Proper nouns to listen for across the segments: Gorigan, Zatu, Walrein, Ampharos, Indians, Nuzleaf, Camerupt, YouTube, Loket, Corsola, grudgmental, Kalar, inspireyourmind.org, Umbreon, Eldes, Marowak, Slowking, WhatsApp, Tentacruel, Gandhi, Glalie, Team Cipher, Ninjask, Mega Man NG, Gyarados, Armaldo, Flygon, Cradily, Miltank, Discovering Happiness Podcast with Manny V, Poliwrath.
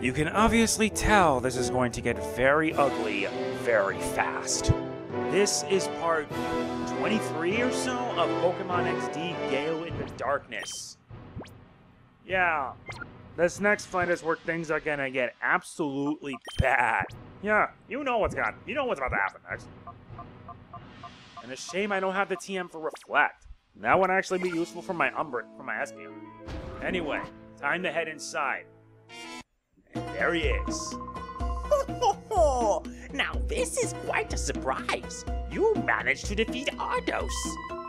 You can obviously tell this is going to get very ugly very fast. This is part 23 or so of Pokémon XD: Gale of Darkness. Yeah, this next fight is where things are gonna get absolutely bad. Yeah, you know what's about to happen next. And it's a shame I don't have the TM for Reflect. That would actually be useful for my Umbreon, for my Espeon. Anyway, time to head inside. And there he is. Oh, now this is quite a surprise. You managed to defeat Ardos.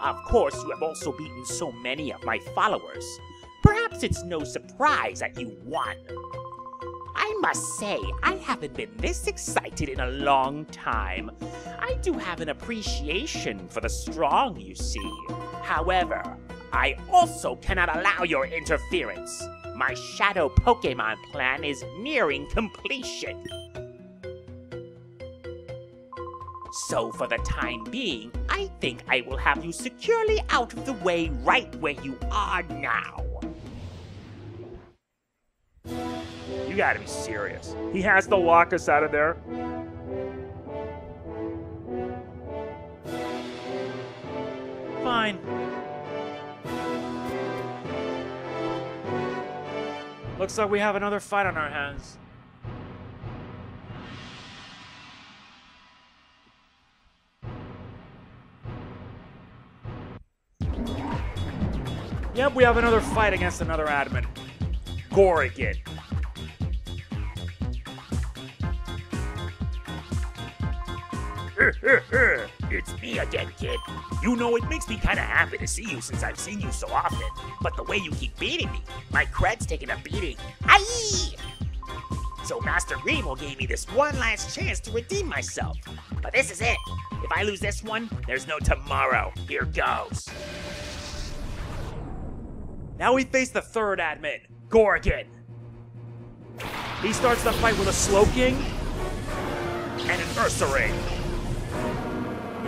Of course, you have also beaten so many of my followers. Perhaps it's no surprise that you won. I must say, I haven't been this excited in a long time. I do have an appreciation for the strong, you see. However, I also cannot allow your interference. My shadow Pokémon plan is nearing completion. So for the time being, I think I will have you securely out of the way right where you are now. You gotta be serious. He has to lock us out of there. Fine. Looks like we have another fight on our hands. Yep, we have another fight against another admin. Gorigan. It's me again, kid. You know, it makes me kinda happy to see you since I've seen you so often. But the way you keep beating me, my cred's taking a beating. Aye! So Master Greevil gave me this one last chance to redeem myself. But this is it. If I lose this one, there's no tomorrow. Here goes. Now we face the third admin, Gorigan. He starts the fight with a Slowking and an Ursaring.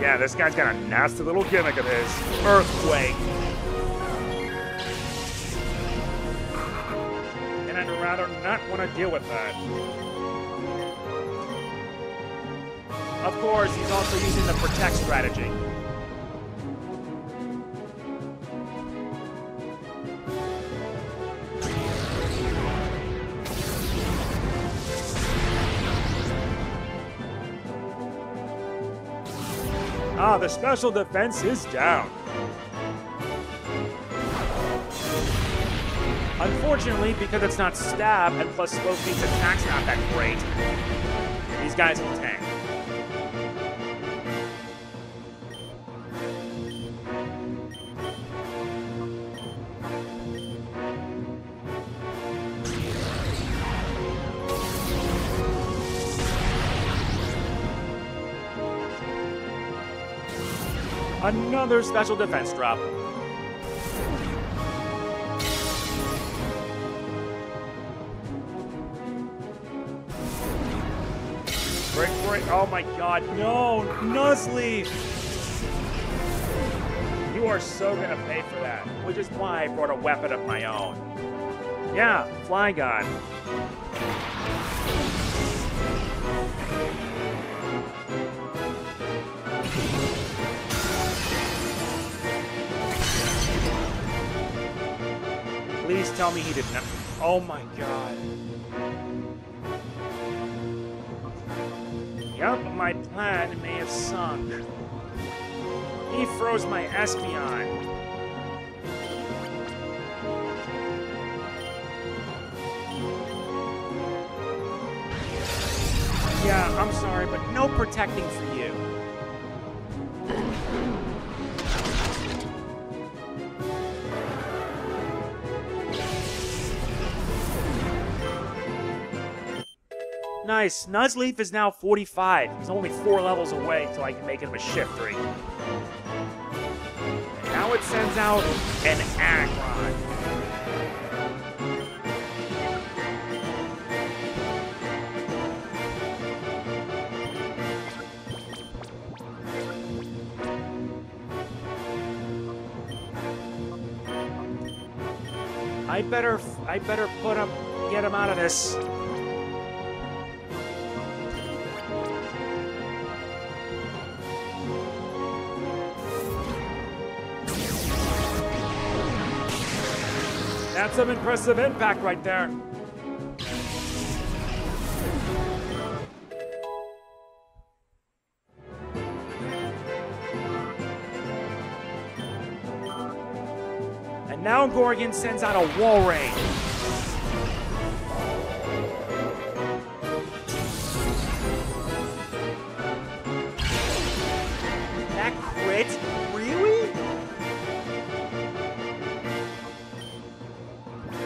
Yeah, this guy's got a nasty little gimmick of his. Earthquake. And I'd rather not want to deal with that. Of course, he's also using the Protect strategy. Ah, the special defense is down. Unfortunately, because it's not stab, and plus Slowking's attack's not that great, these guys can tank. Another special defense drop. Break, oh my god, no, Nuzleaf! You are so gonna pay for that, which is why I brought a weapon of my own. Yeah, Flygon. Please tell me he didn't. Oh my god. Yup, my plan may have sunk. He froze my Espeon. Yeah, I'm sorry, but no protecting for you. Nice. Nuzleaf is now 45. He's only 4 levels away until I can make him a Shift 3. And now it sends out an Aggron. I better put him, get him out of this. That's some impressive impact right there. And now Gorigan sends out a wall raid. That crit? Really?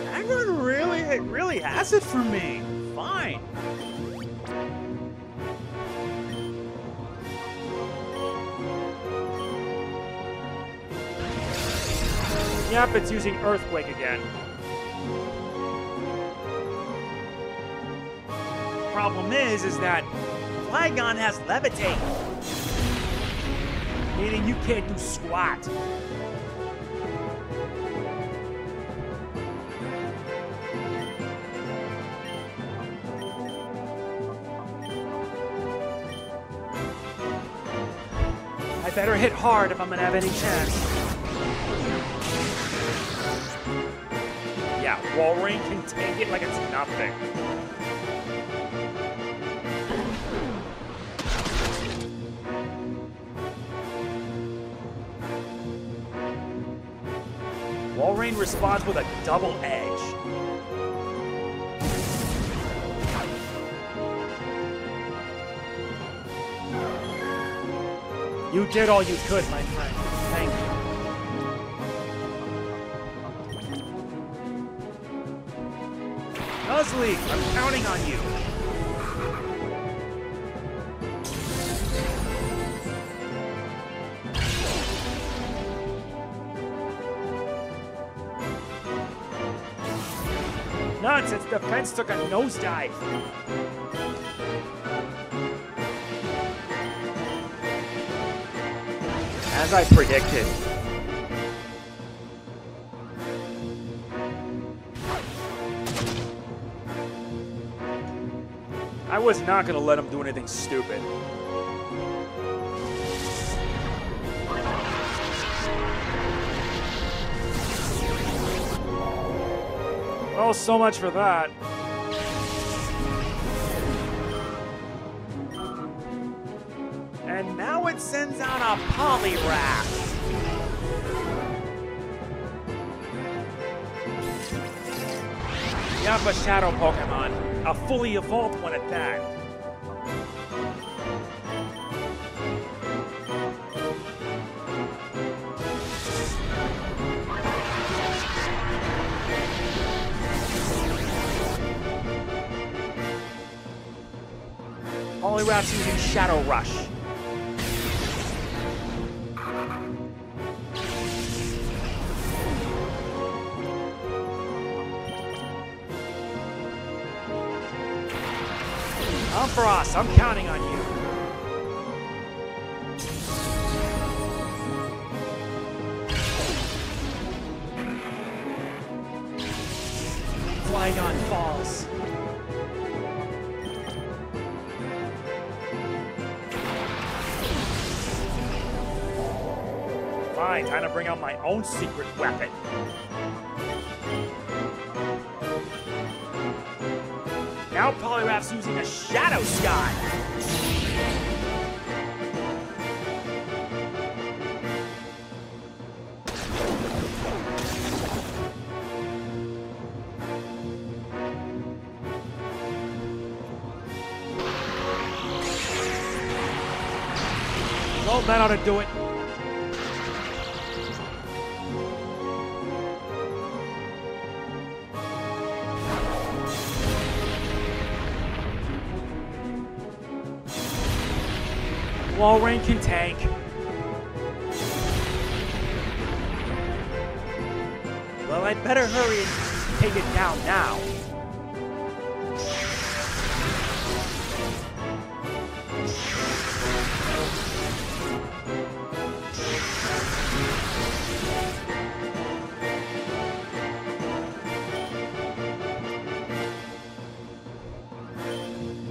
That one really, it really has it for me. Fine. Yep, it's using Earthquake again. Problem is that Flygon has Levitate, meaning you can't do squat. I better hit hard if I'm gonna have any chance. Wall Ring can take it like it's nothing. Wall Ring responds with a double edge. You did all you could, my friend. Thank you. Nuzleaf, I'm counting on you. Nuts, its defense took a nosedive. As I predicted. I was not going to let him do anything stupid. Well, so much for that. And now it sends out a Poliwrath. Yep, a Shadow Pokemon. A fully evolved one at that. Poliwrath's using Shadow Rush. Ardos, I'm counting on you. Flygon falls. Fine, time to bring out my own secret weapon. Now Poliwrath's using a Shadow Sky. Well, that ought to do it. Wall Ring can tank. Well, I'd better hurry and take it down now.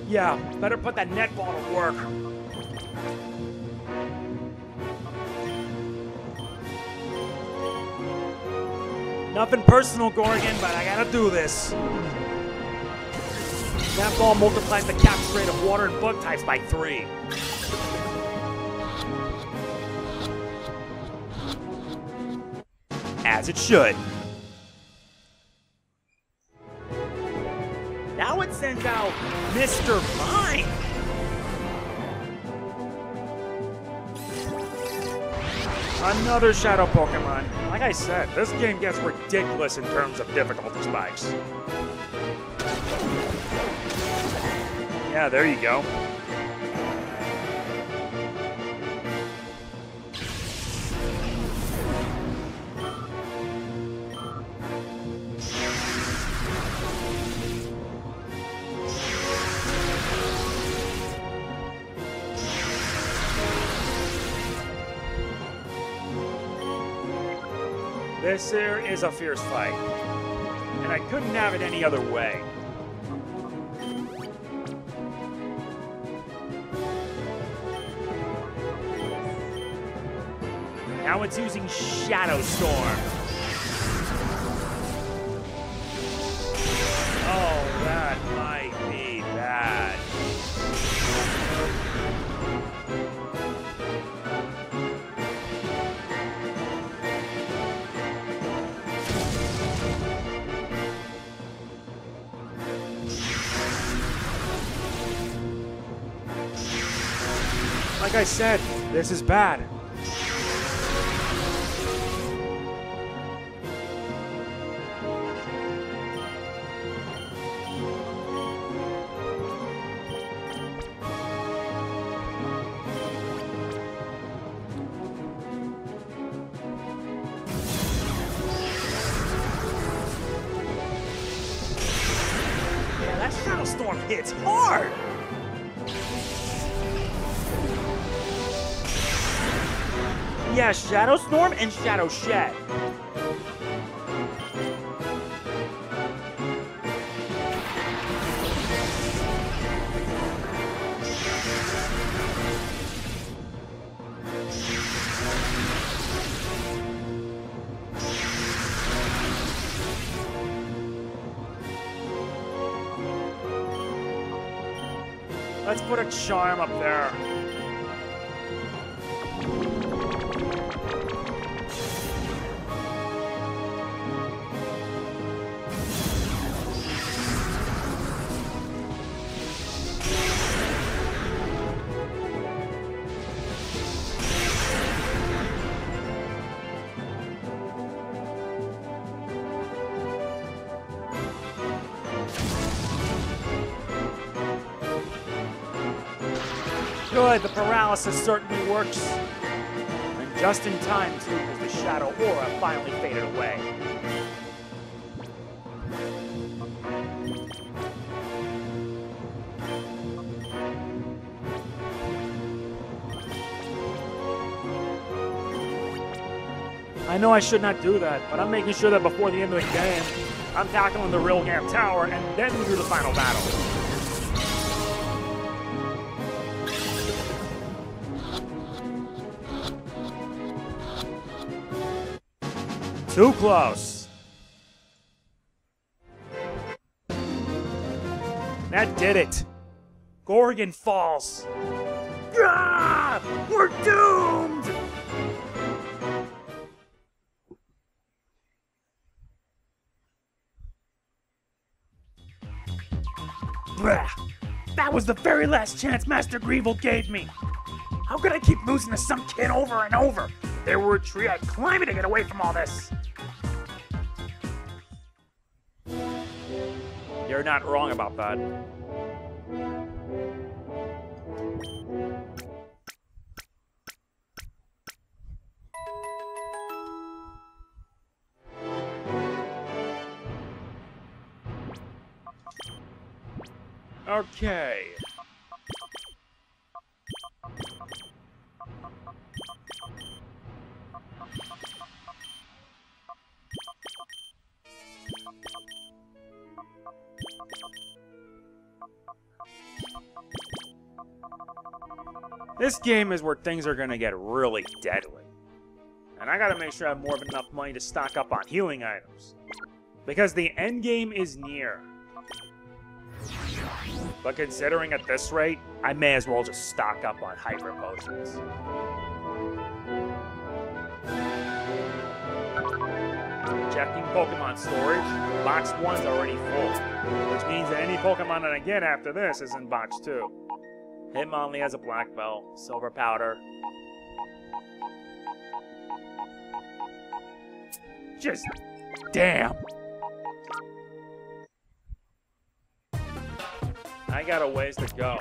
Yeah, better put that netball to work. Nothing personal, Gorigan, but I gotta do this. That ball multiplies the capture rate of water and bug types by 3. As it should. Now it sends out Mr. Mime! Another Shadow Pokemon. Like I said, this game gets ridiculous in terms of difficulty spikes. Yeah, there you go. This here is a fierce fight, and I couldn't have it any other way. Now it's using Shadow Storm. Oh, that might be bad. Like I said, this is bad. It's hard! Yeah, Shadow Storm and Shadow Shed. Let's put a charm up there. Good, the paralysis certainly works. And just in time, too, as the shadow aura finally faded away. I know I should not do that, but I'm making sure that before the end of the game, I'm tackling the Realgam Tower and then we do the final battle. Too close. That did it. Gorigan falls. Ah, we're doomed! Bruh, that was the very last chance Master Greevil gave me. How could I keep losing to some kid over and over? There were a tree I'd climb to get away from all this. You're not wrong about that. Okay. This game is where things are gonna get really deadly. and I gotta make sure I have more than enough money to stock up on healing items, because the end game is near. But considering at this rate, I may as well just stock up on hyper potions. Checking Pokemon storage, box 1's already full, which means that any Pokemon that I get after this is in box 2. Hitmonlee has a black belt, silver powder. Just damn. I got a ways to go.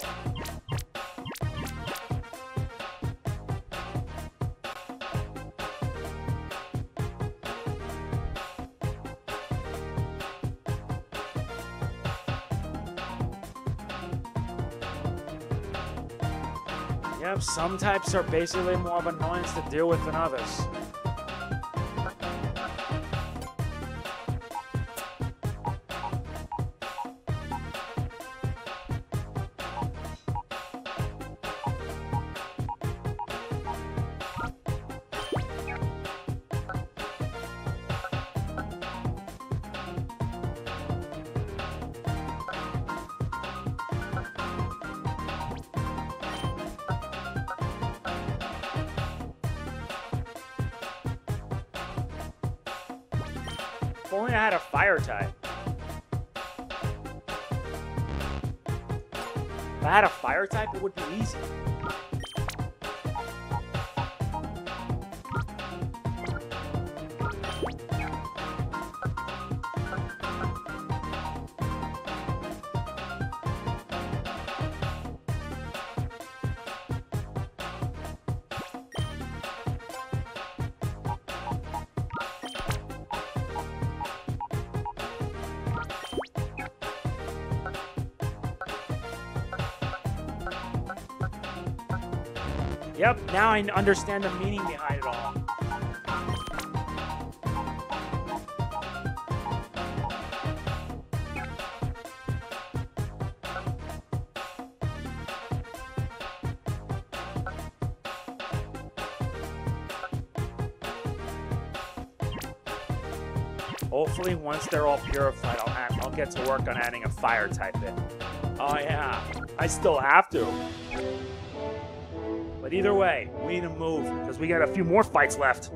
Yep, some types are basically more of an annoyance to deal with than others. If only I had a fire type. If I had a fire type, it would be easy. Yep, now I understand the meaning behind it all. Hopefully once they're all purified, I'll get to work on adding a fire type in. Oh yeah, I still have to. But either way, we need to move, because we got a few more fights left.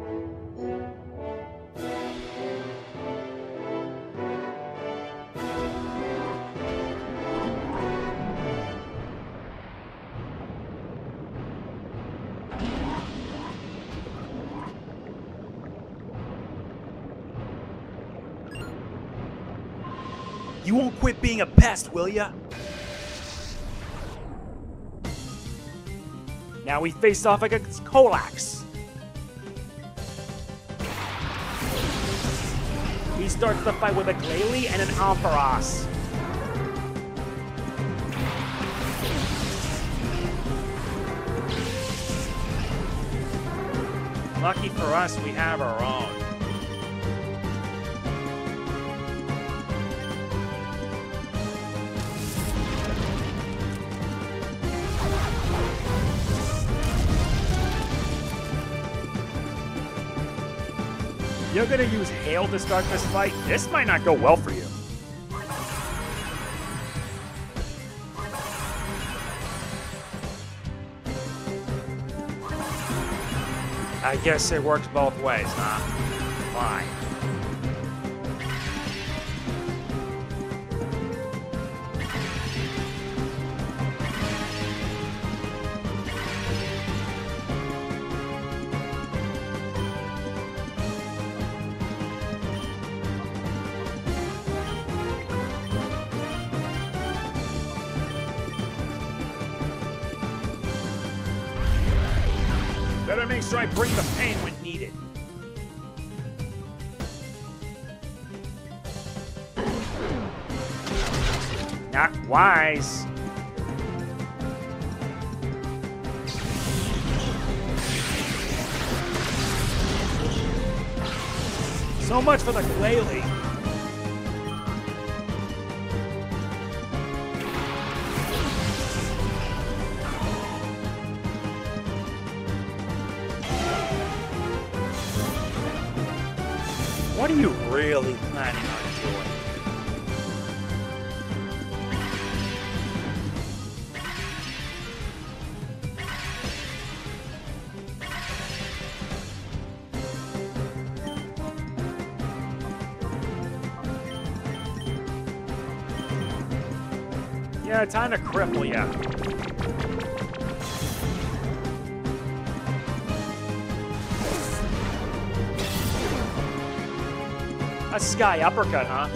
You won't quit being a pest, will ya? Now we face off against Colax. He starts the fight with a Glalie and an Ampharos. Lucky for us, we have our own. You're gonna use hail to start this fight? This might not go well for you. I guess it works both ways, huh? Fine. Better make sure I bring the pain when needed. Not wise. So much for the Glalie. What are you really planning on doing? Yeah, time to cripple ya. A sky uppercut, huh?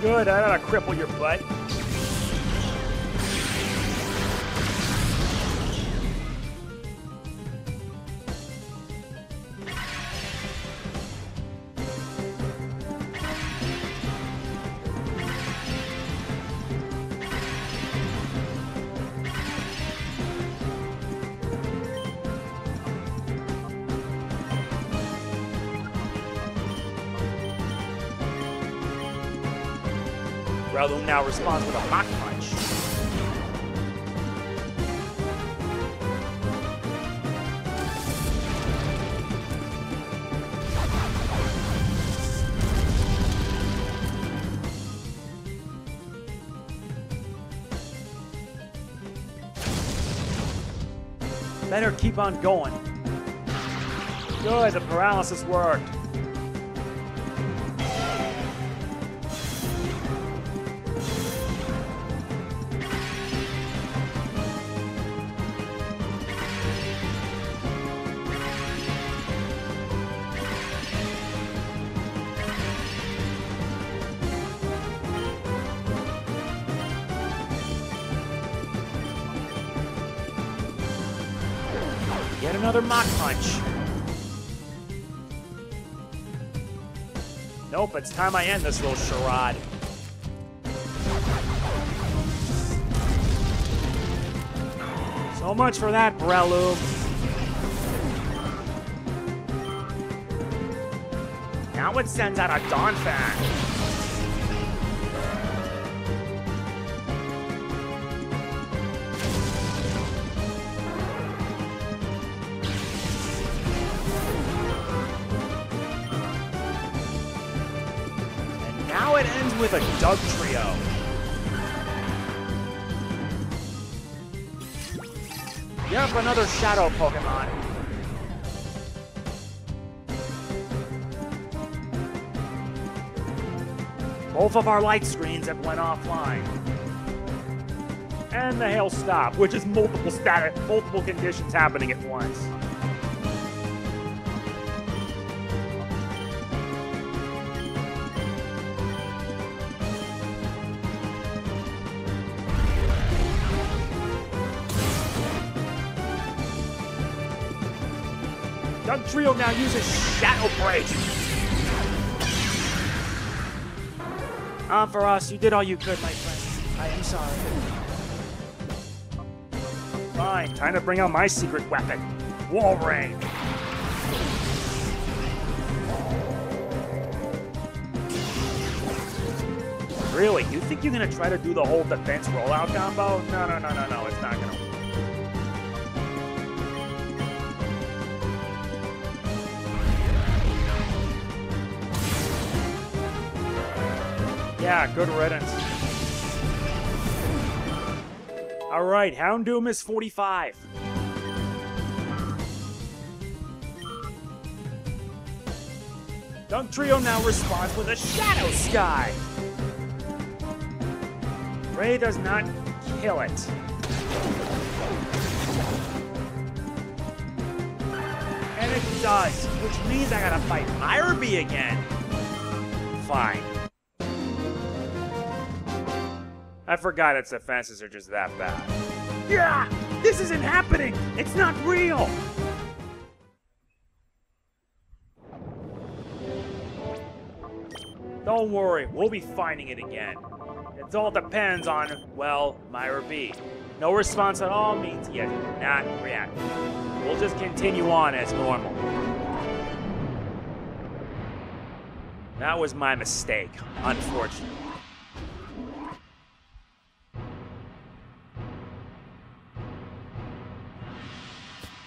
Good, I gotta cripple your butt. Realgam now responds with a Mach Punch. Let her keep on going. Good, the paralysis worked. Yet another Mach Punch. Nope, it's time I end this little charade. So much for that, Breloom. Now it sends out a Donphan. It ends with a Dug Trio. Yep, another Shadow Pokemon. Both of our light screens have went offline. And the hail stopped, which is multiple conditions happening at once. Doug Trio now uses Shadow Break. For us, you did all you could, my friend. I am sorry. Fine, time to bring out my secret weapon, Walrein. Really? You think you're gonna try to do the whole defense rollout combo? No, it's not gonna work. Yeah, good riddance. All right, Houndoom is 45. Dunktrio now responds with a Shadow Sky. Ray does not kill it. And it does, which means I gotta fight Ireby again. Fine. I forgot its offenses are just that bad. Yeah! This isn't happening! It's not real! Don't worry, we'll be finding it again. It all depends on, well, Myrebe. No response at all means he has not reacted. We'll just continue on as normal. That was my mistake, unfortunately.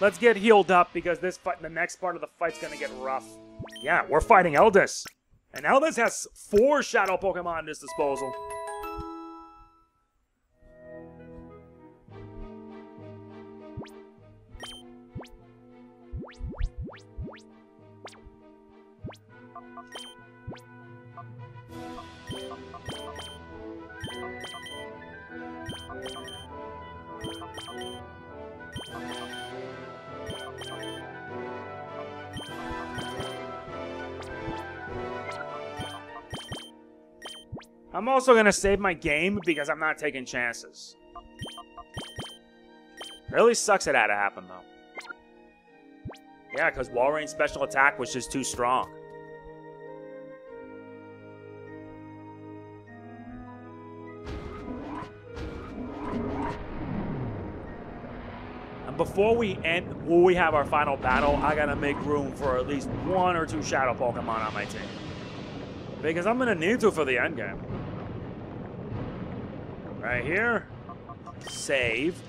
Let's get healed up because this fight, the next part of the fight's gonna get rough. Yeah, we're fighting Eldes. And Eldes has 4 Shadow Pokemon at his disposal. I'm also gonna save my game because I'm not taking chances. Really sucks it had to happen though. Yeah, because Walreign's special attack was just too strong. And before we end, before we have our final battle, I gotta make room for at least 1 or 2 Shadow Pokemon on my team. Because I'm gonna need to for the end game. Right here. Save.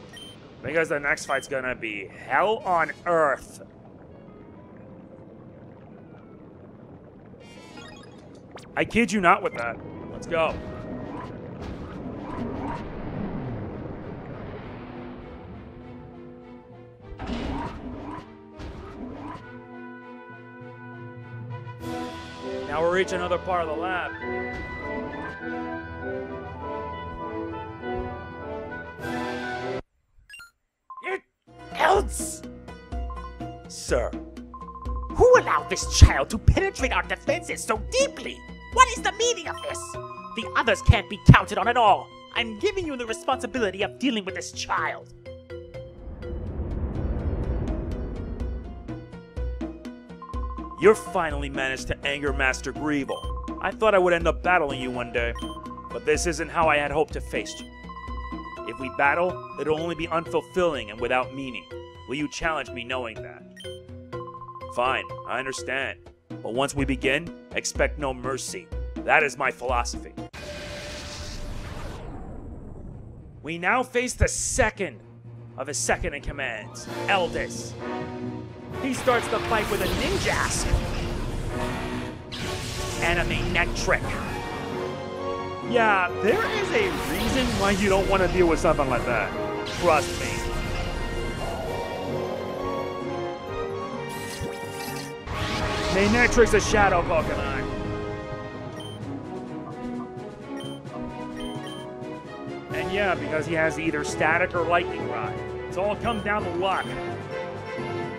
Because the next fight's gonna be hell on earth. I kid you not with that. Let's go. Now we're reaching another part of the lab. Sir, who allowed this child to penetrate our defenses so deeply? What is the meaning of this? The others can't be counted on at all. I'm giving you the responsibility of dealing with this child. You finally managed to anger Master Greevil. I thought I would end up battling you one day, but this isn't how I had hoped to face you. If we battle, it'll only be unfulfilling and without meaning. Will you challenge me knowing that? Fine, I understand. But once we begin, expect no mercy. That is my philosophy. We now face the second of his second-in-commands, Eldes. He starts the fight with a Ninjask and a Manectric. Yeah, there is a reason why you don't want to deal with something like that. Trust me. Manectric's a Shadow Pokemon. And yeah, because he has either Static or Lightning Rod. It's all come down to luck.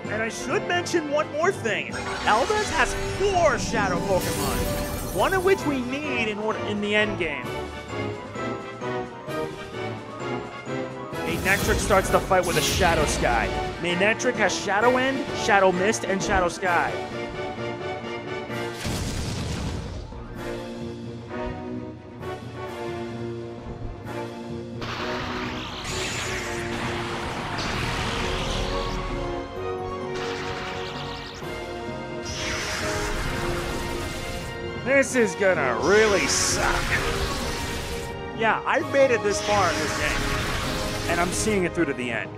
And I should mention one more thing. Eldes has 4 Shadow Pokemon. One of which we need in order in the end game. Manectric starts the fight with a Shadow Sky. Manectric has Shadow End, Shadow Mist, and Shadow Sky. This is gonna really suck. Yeah, I've made it this far in this game, and I'm seeing it through to the end.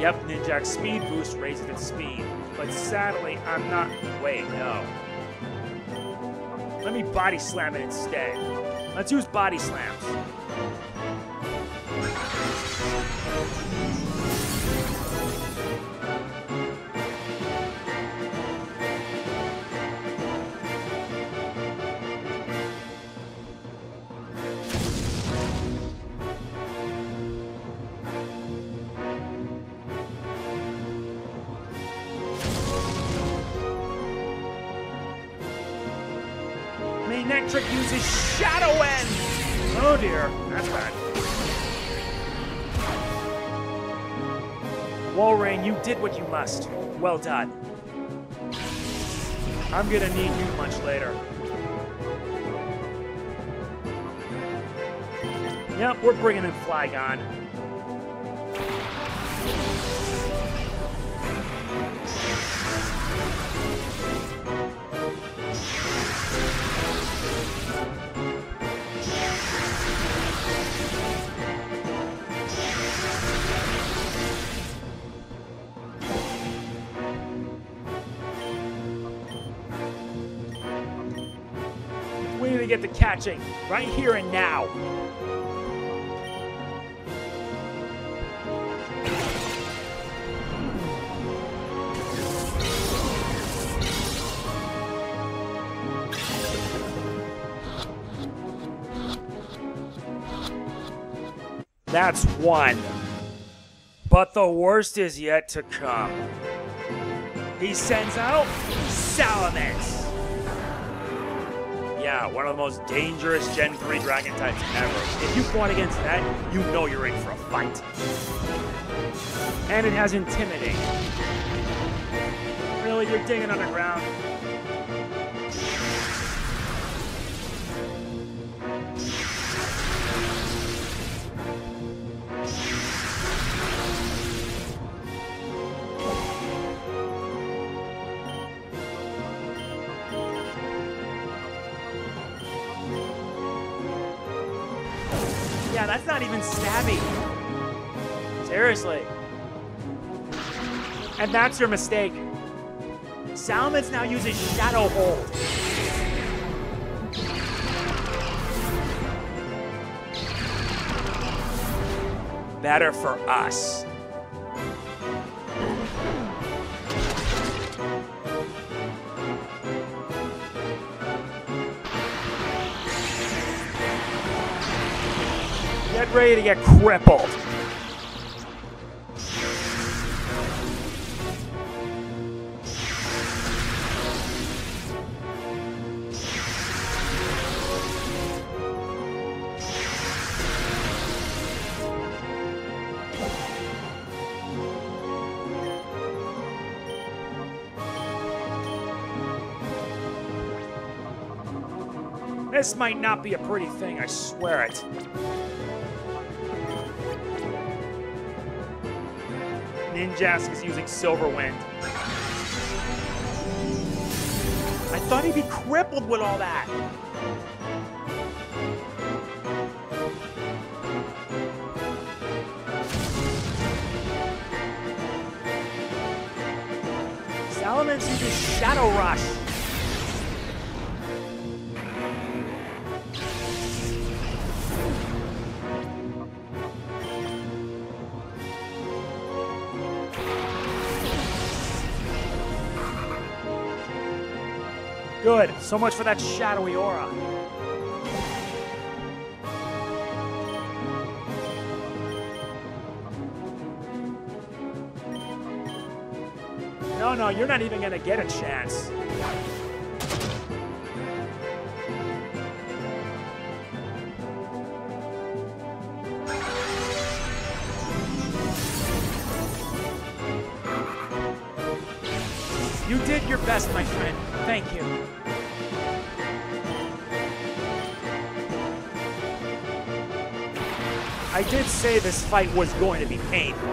Yep, Ninjack's speed boost raises its speed, but sadly, I'm not. Wait, no. Let me body slam it instead. Let's use body slams. Manectric uses Shadow End! Oh dear, that's bad. Walrein, you did what you must. Well done. I'm gonna need you much later. Yep, we're bringing in Flygon. to get to catching right here and now. That's one. But the worst is yet to come. He sends out Salamence. Yeah, one of the most dangerous Gen 3 Dragon types ever. If you fought against that, you know you're in for a fight. And it has Intimidate. Really, you're digging underground. That's not even stabby. Seriously. And that's your mistake. Salamence now uses Shadow Hold. Better for us. Get ready to get crippled. This might not be a pretty thing, I swear it. Ninjask is using Silver Wind. I thought he'd be crippled with all that. Salamence uses Shadow Rush. Good. So much for that shadowy aura. No, no, you're not even gonna get a chance. You did your best, my friend. Thank you. I did say this fight was going to be painful.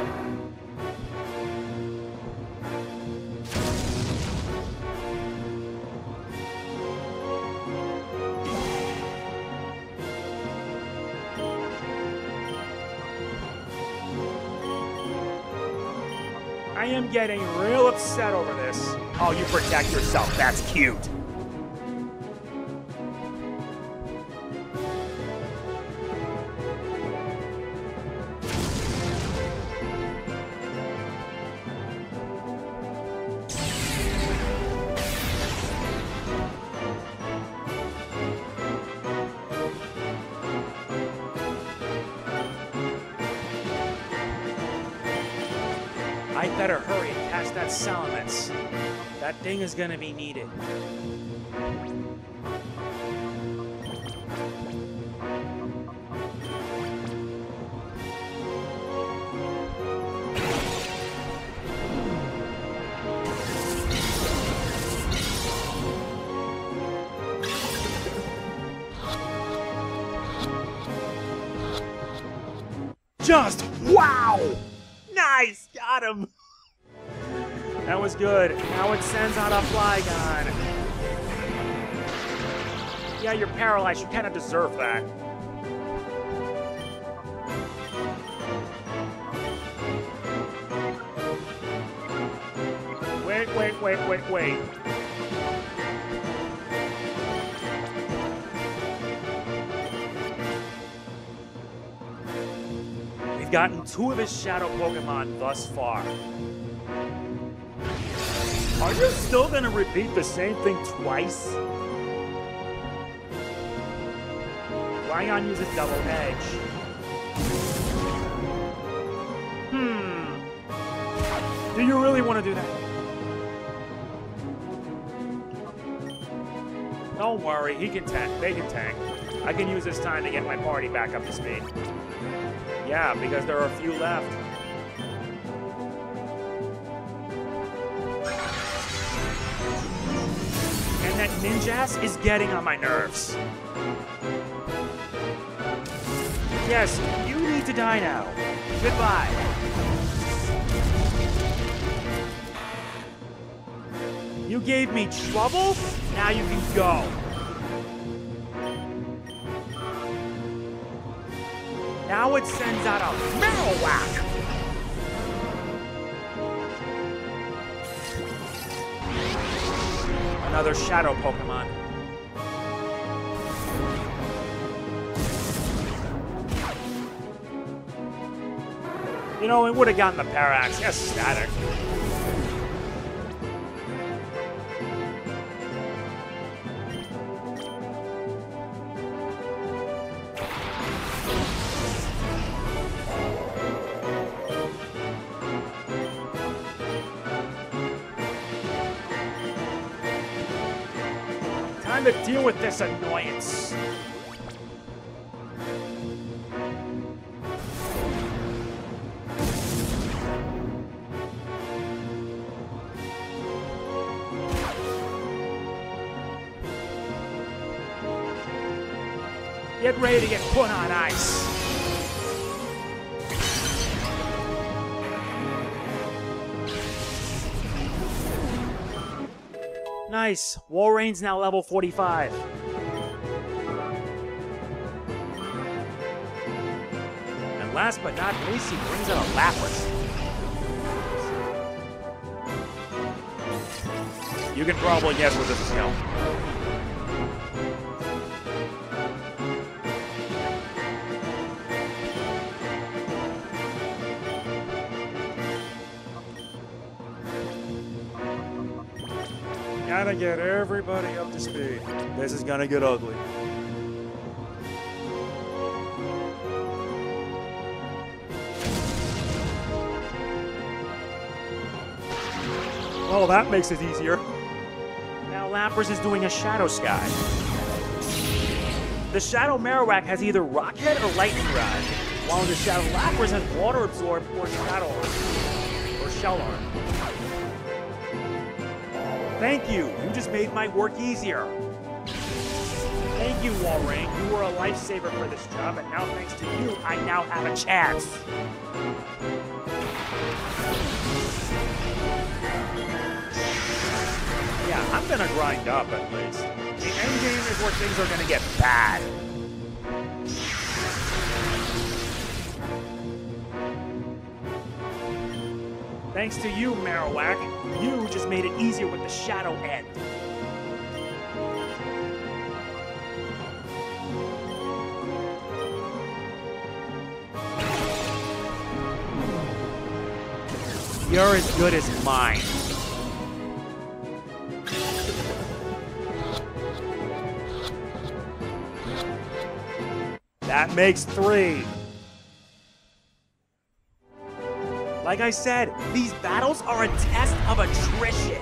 I am getting real upset over this. Oh, you protect yourself. That's cute. I better hurry and catch that Salamence. That thing is gonna be needed. Just wow! Nice! Got him! That was good. Now it sends out a Flygon. Yeah, you're paralyzed. You kind of deserve that. Wait. gotten two of his shadow Pokemon thus far. Are you still gonna repeat the same thing twice? Flygon uses Double Edge. Do you really want to do that? Don't worry, he can tank. They can tank. I can use this time to get my party back up to speed. Yeah, because there are a few left. And that Ninjask is getting on my nerves. Yes, you need to die now. Goodbye. You gave me trouble? Now you can go. Now it sends out a Marowak! Another shadow Pokemon. You know, it would have gotten the Parax. Yes, static. Time to deal with this annoyance. Get ready to get put on ice. Nice. Walreign's now level 45. And last but not least, he brings out a Lapras. You can probably guess what this is going. Gotta get everybody up to speed. This is gonna get ugly. Well, that makes it easier. Now Lapras is doing a Shadow Sky. The Shadow Marowak has either Rock Head or Lightning Rod, while the Shadow Lapras has Water Absorb or Shadow Arm, or Shell Arm. Thank you. You just made my work easier. Thank you, Walrein. You were a lifesaver for this job, and now thanks to you, I now have a chance. Yeah, I'm gonna grind up at least. The end game is where things are gonna get bad. Thanks to you, Marowak, you just made it easier with the Shadow End. You're as good as mine. That makes three. Like I said, these battles are a test of attrition.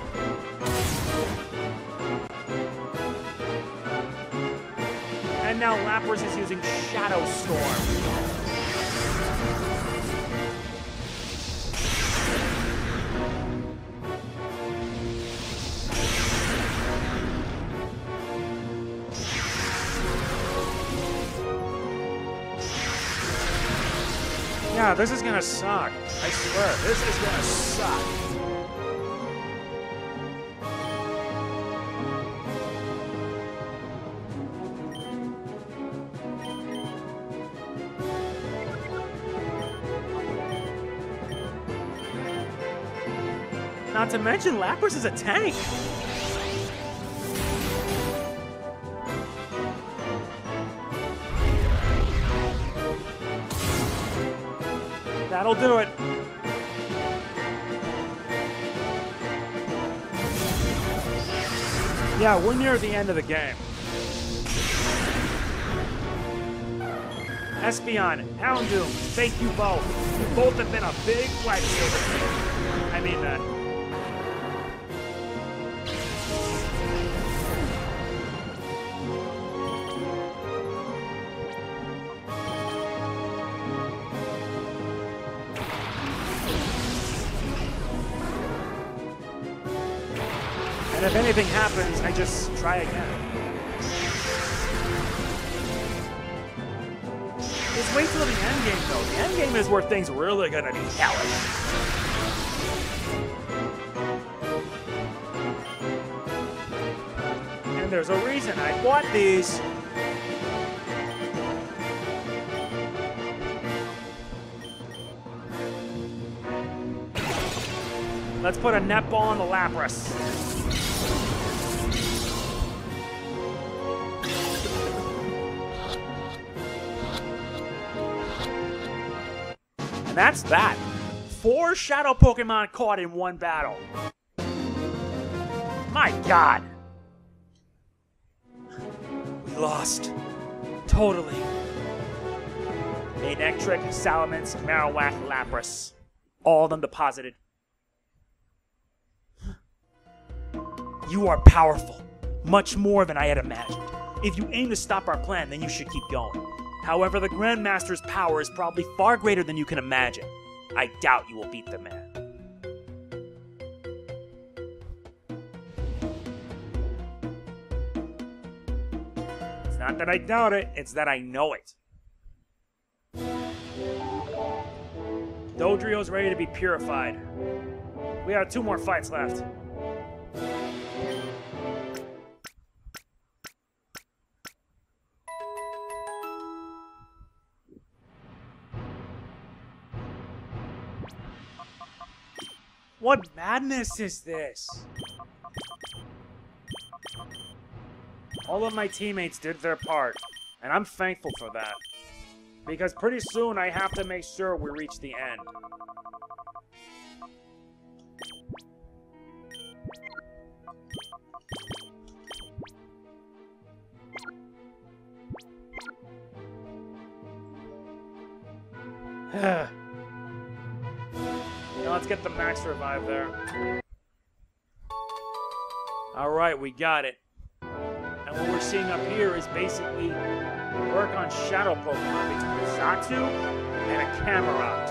And now Lapras is using Shadow Storm. Yeah, this is gonna suck. I swear, this is gonna suck. Not to mention, Lapras is a tank. That'll do it. Yeah, we're near the end of the game. Espeon, Houndoom, thank you both. You both have been a big whack over here. I mean that. And if anything happens, I just try again. Just wait till the end game, though. The end game is where things really gonna be hellish. And there's a reason I bought these. Let's put a netball on the Lapras. And that's that. 4 shadow Pokemon caught in one battle. My God. We lost. Totally. Manectric, Salamence, Marowak, Lapras. All of them deposited. You are powerful. Much more than I had imagined. If you aim to stop our plan, then you should keep going. However, the Grandmaster's power is probably far greater than you can imagine. I doubt you will beat the man. It's not that I doubt it, it's that I know it. Dodrio's ready to be purified. We have 2 more fights left. What madness is this? All of my teammates did their part, and I'm thankful for that. Because pretty soon I have to make sure we reach the end. Let's get the max revive there. Alright, we got it. And what we're seeing up here is basically work on shadow Pokemon between Zatu and a Camerupt.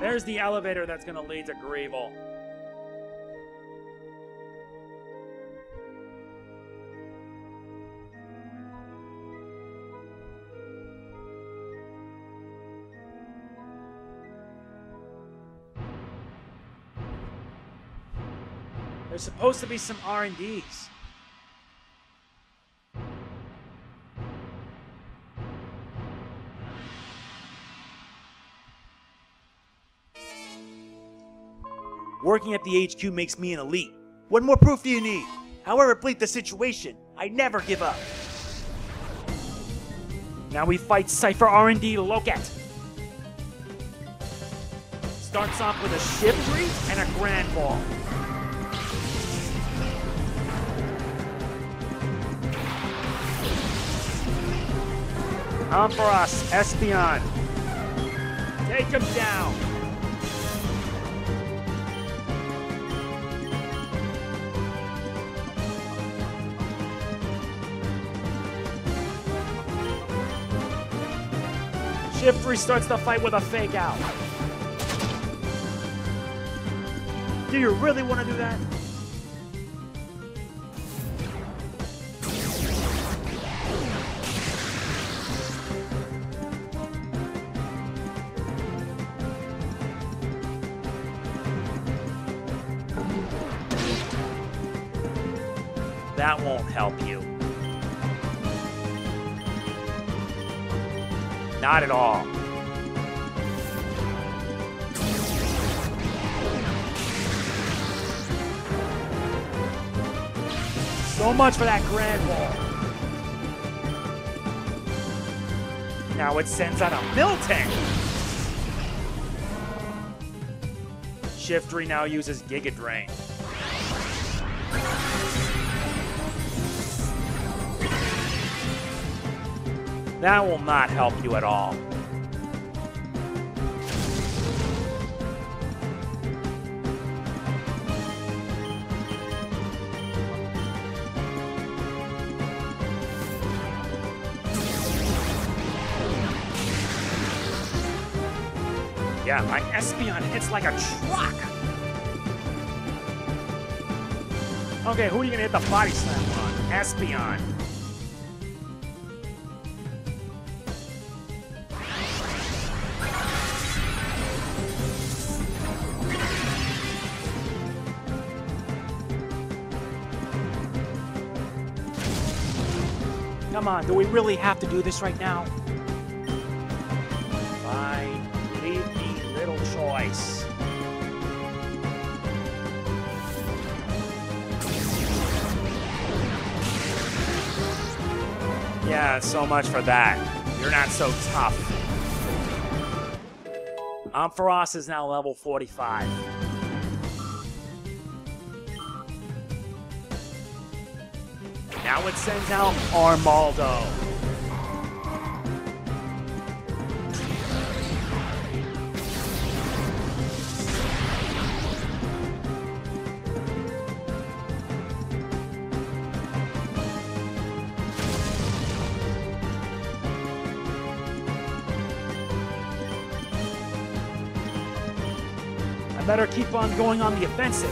There's the elevator that's going to lead to Greevil. There's supposed to be some R&Ds. Working at the HQ makes me an elite. What more proof do you need? However bleak the situation, I never give up. Now we fight Cypher R&D Loket. Starts off with a Shiftry and a Grand Ball. Come for us, Espeon. Take him down. Shiftry starts the fight with a fake out. Do you really want to do that? That won't help you. Not at all. So So much for that Grand Ball. Now it sends out a Miltank. Shiftry now uses Giga Drain. That will not help you at all. Yeah, my Espeon hits like a truck! Okay, who are you gonna hit the body slam on? Espeon. Come on, do we really have to do this right now? Choice. Yeah, so much for that. You're not so tough. Ampharos is now level 45. Now it sends out Armaldo. Better keep on going on the offensive.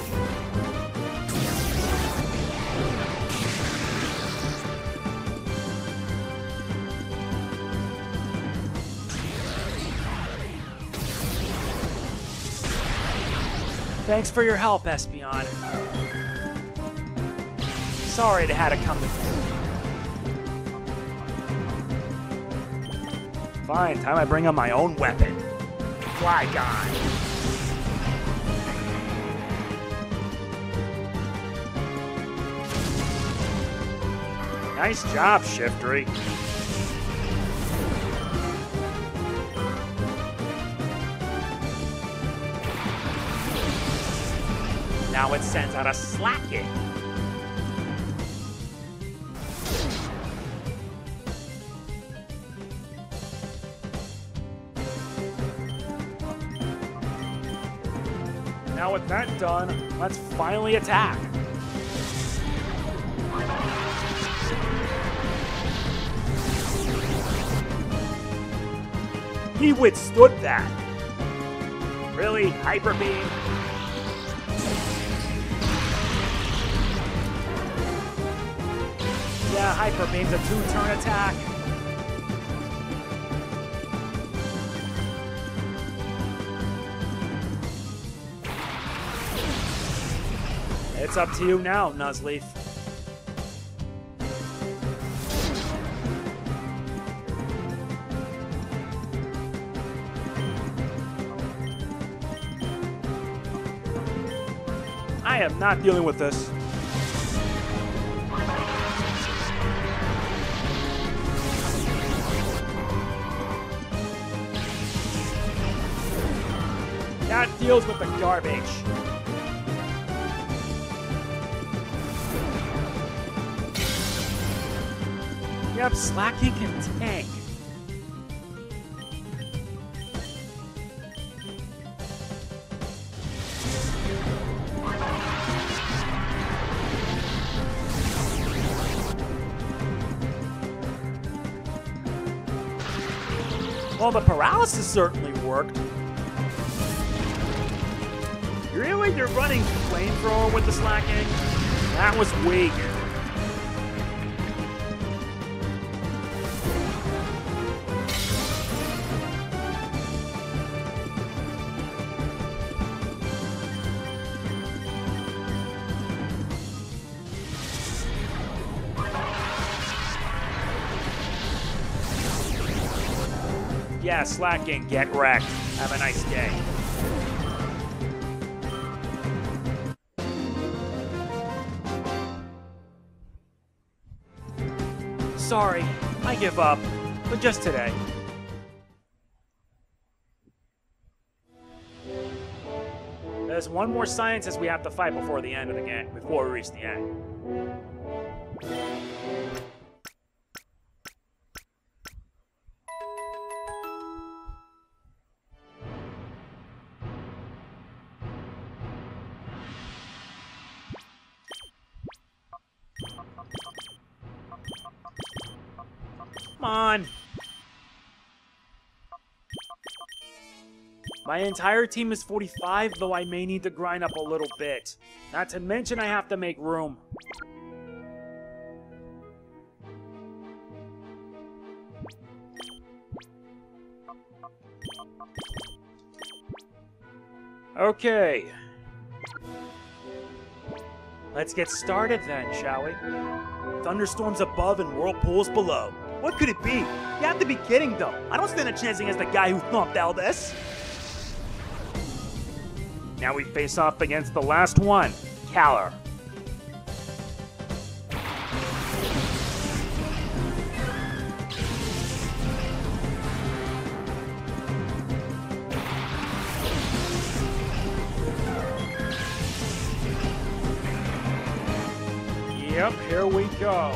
Thanks for your help, Espeon. Sorry it had to come to you. Fine, time I bring up my own weapon. Flygon. Nice job, Shiftry. Now it sends out a Slacket. Now with that done, let's finally attack. He withstood that. Really? Hyper Beam? Yeah, Hyper Beam's a two-turn attack. It's up to you now, Nuzleaf. I am not dealing with this. That deals with the garbage. Yep, Slaking can tank. Well, the paralysis certainly worked. Really? You're running flamethrower with the Slacking? That was weak. Yeah, Slacking, get wrecked. Have a nice day. Sorry, I give up, but just today. There's one more scientist we have to fight before the end of the game, before we reach the end. Come on! My entire team is 45, though I may need to grind up a little bit. Not to mention I have to make room. Okay. Let's get started then, shall we? Thunderstorms above and whirlpools below. What could it be? You have to be kidding, though. I don't stand a chance against the guy who thumped Eldes. Now we face off against the last one, Kalar. Yep, here we go.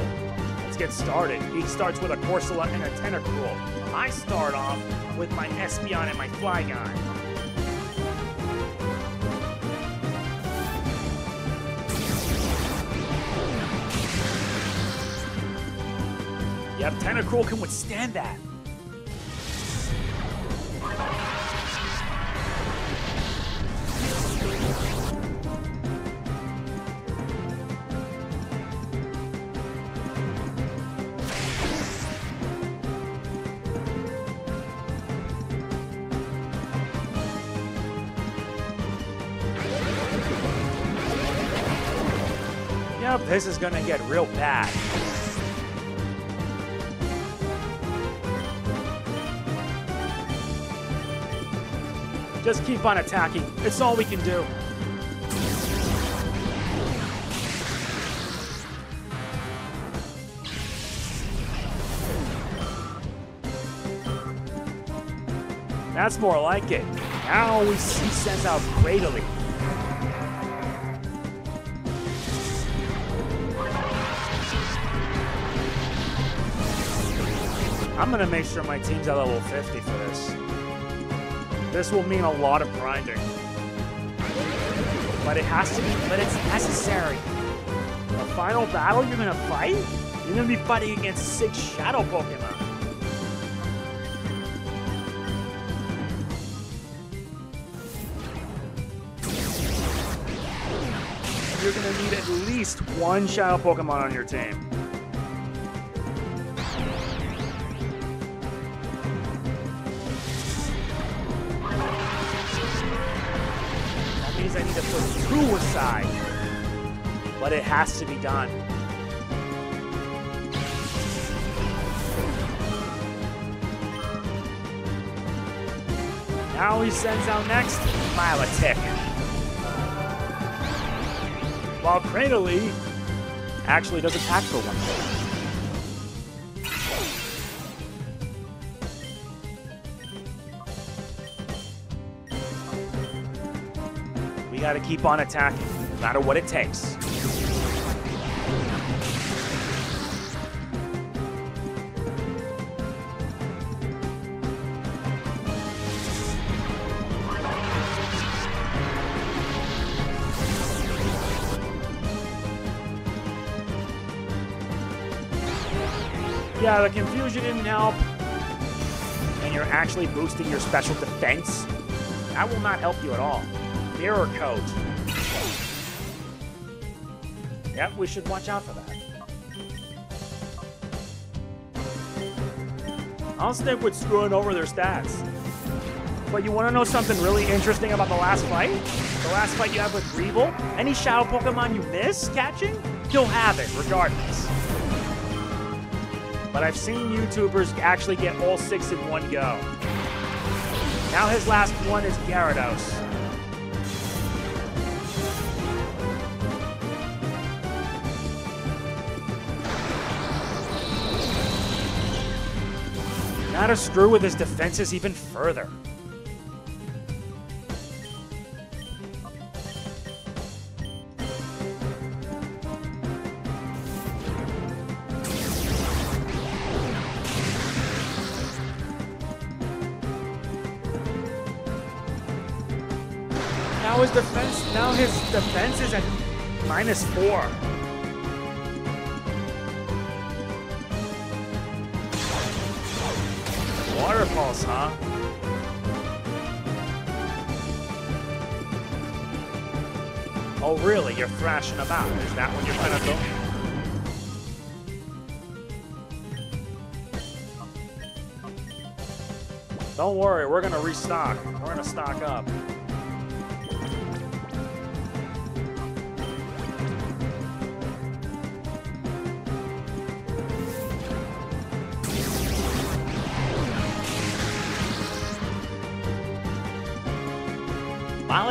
Get started. He starts with a Corsola and a Tentacruel. I start off with my Espeon and my Flygon. Yep, Tentacruel can withstand that. This is gonna get real bad. Just keep on attacking. It's all we can do. That's more like it. Now we see sends out Cradily. I'm gonna make sure my team's at level 50 for this. This will mean a lot of grinding. But it's necessary. In the final battle you're gonna fight? You're gonna be fighting against 6 shadow Pokemon. You're gonna need at least 1 shadow Pokemon on your team. Suicide, but it has to be done. Now he sends out next Milotic. While Cradily actually does attack for 1 turn. Gotta keep on attacking, no matter what it takes. Yeah, the confusion didn't help. And you're actually boosting your special defense? That will not help you at all. Mirror Coat. Yep, we should watch out for that. I'll stick with screwing over their stats. But you want to know something really interesting about the last fight? The last fight you have with Greevil? Any shadow Pokemon you miss catching? You'll have it, regardless. But I've seen YouTubers actually get all 6 in 1 go. Now his last one is Gyarados. Gotta screw with his defenses even further. Now his defense, is at -4. Water pulse, huh? Oh really, you're thrashing about. Is that when you're gonna go? Don't worry, we're gonna restock. We're gonna stock up.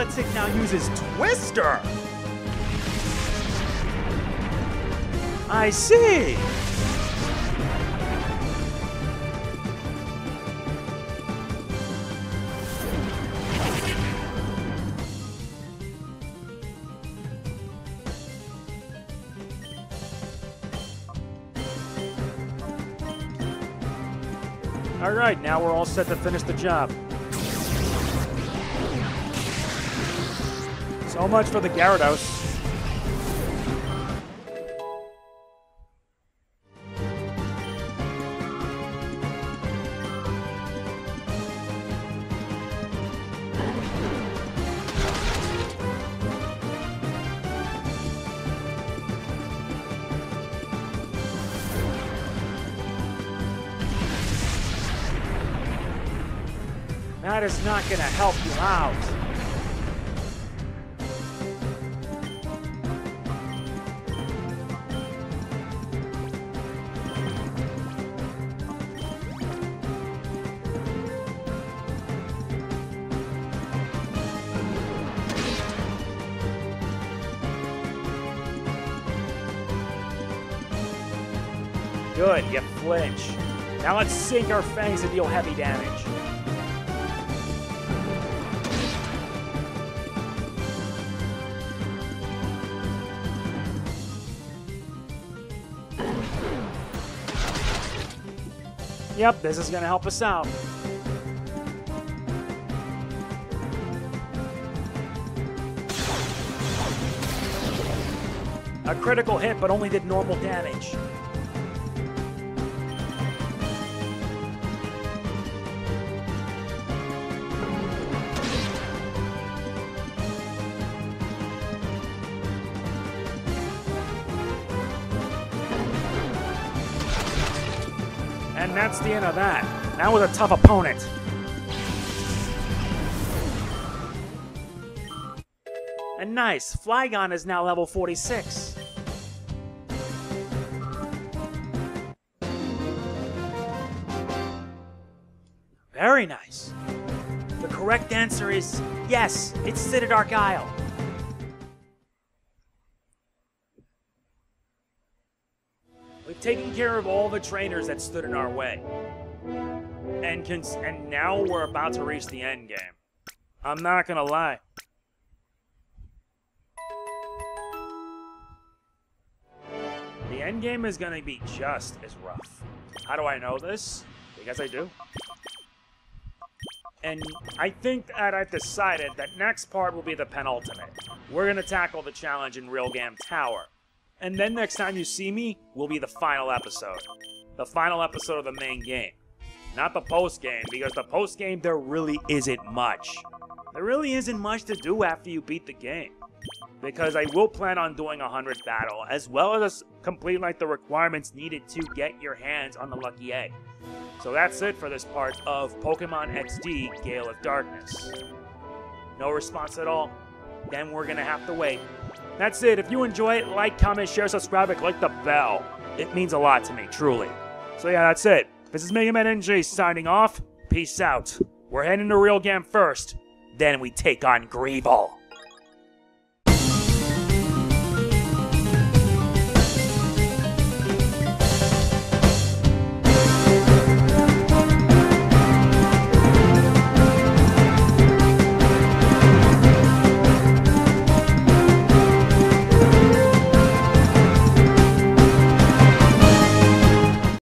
Manectric now uses Twister! I see! Alright, now we're all set to finish the job. So much for the Gyarados. That is not gonna help you out. Good, you flinch. Now let's sink our fangs and deal heavy damage. Yep, this is gonna help us out. A critical hit, but only did normal damage. And that's the end of that. Now with a tough opponent. And nice, Flygon is now level 46. Very nice. The correct answer is yes, it's Citadark Isle. We've taken care of all the trainers that stood in our way. And now we're about to reach the end game. I'm not gonna lie. The end game is gonna be just as rough. How do I know this? Because I do. And I think that I've decided that next part will be the penultimate. We're gonna tackle the challenge in Realgam Tower. And then next time you see me, will be the final episode. The final episode of the main game. Not the post-game, because the post-game, there really isn't much. There really isn't much to do after you beat the game. Because I will plan on doing a 100th battle, as well as completing like the requirements needed to get your hands on the Lucky Egg. So that's it for this part of Pokemon XD Gale of Darkness. No response at all. Then we're gonna have to wait. That's it. If you enjoy it, like, comment, share, subscribe, and click the bell. It means a lot to me, truly. So yeah, that's it. This is Mega Man NG signing off. Peace out. We're heading to Realgam first. Then we take on Greevil.